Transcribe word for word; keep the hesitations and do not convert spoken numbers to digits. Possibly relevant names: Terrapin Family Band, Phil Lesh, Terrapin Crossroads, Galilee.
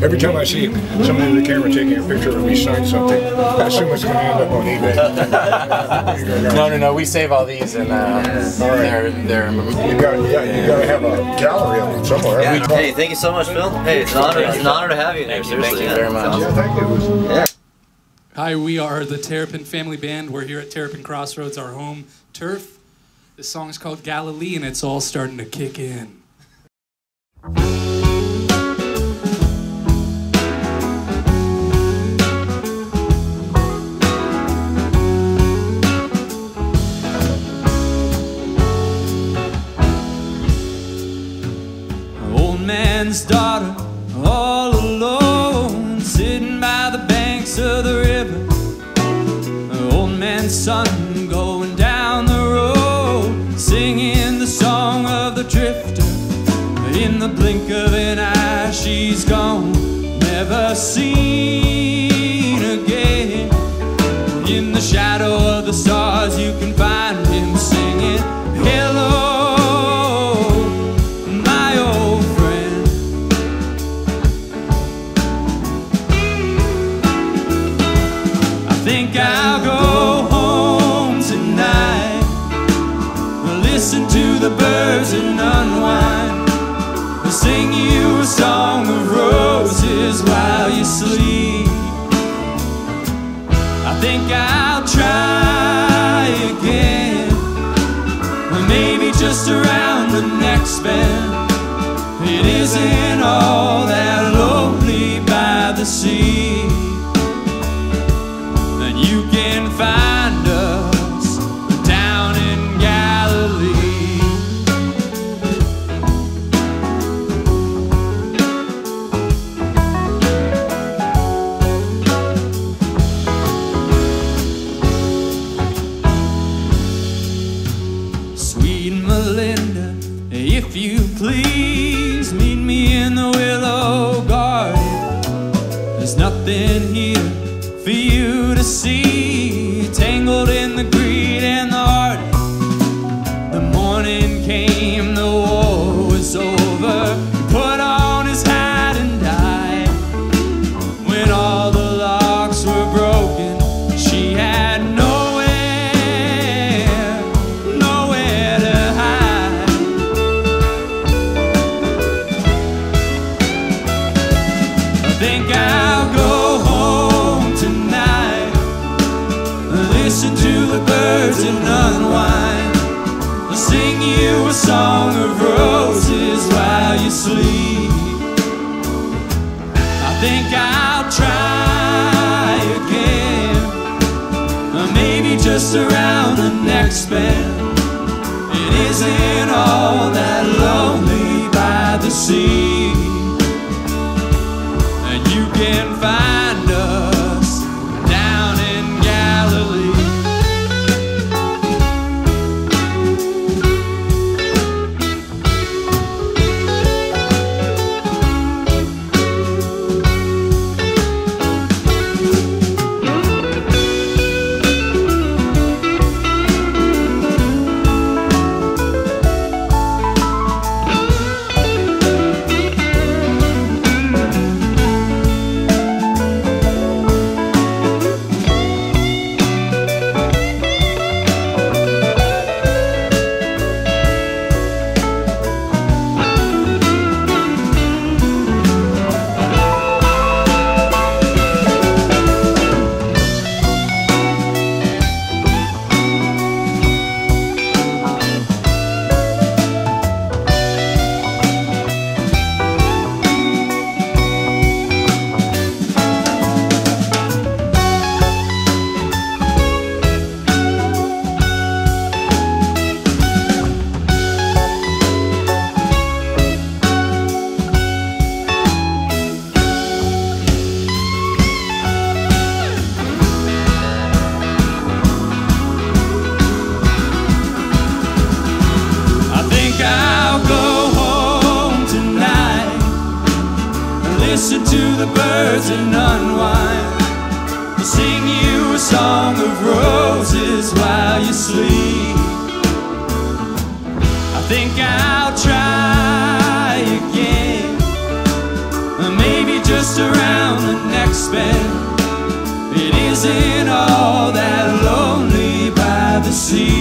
Every time I see somebody with a camera taking a picture of me sign something, I assume it's going to end up on eBay. No, no, no. We save all these, and uh, all right. they're they're. You got, yeah, you got to have a gallery of them somewhere. Yeah. Hey, thank you so much, Phil. Hey, it's an honor. It's an honor to have you there. Thank you, thank you very much. Yeah, thank you. Yeah. Hi, we are the Terrapin Family Band. We're here at Terrapin Crossroads, our home turf. This song is called Galilee, and it's all starting to kick in. Old man's daughter, all alone, sitting by the banks of the river. Old man's son going down the road, singing the song of the drifter. In the blink of an eye, she's gone, never seen again. In the shadow of the stars, you can find him singing, hello. I think I'll go home tonight, listen to the birds and unwind. I'll sing you a song of roses while you sleep. I think I'll try again, maybe just around the next bend. It isn't all that lonely by the sea. You can find us down in Galilee. Sweet Melinda, if you please, meet me in the willow garden. There's nothing here for you to see, tangled in the greed and the heart. The morning came, the war was over. He put on his hat and died. When all the locks were broken, she had nowhere, nowhere to hide. I think I'll go. Listen to the birds and unwind. I'll sing you a song of roses while you sleep. I think I'll try again, or maybe just around the next bend. It isn't all that lonely by the sea, and you can find us. Listen to the birds and unwind. I'll sing you a song of roses while you sleep. I think I'll try again, or maybe just just around the next bend. It isn't all that lonely by the sea.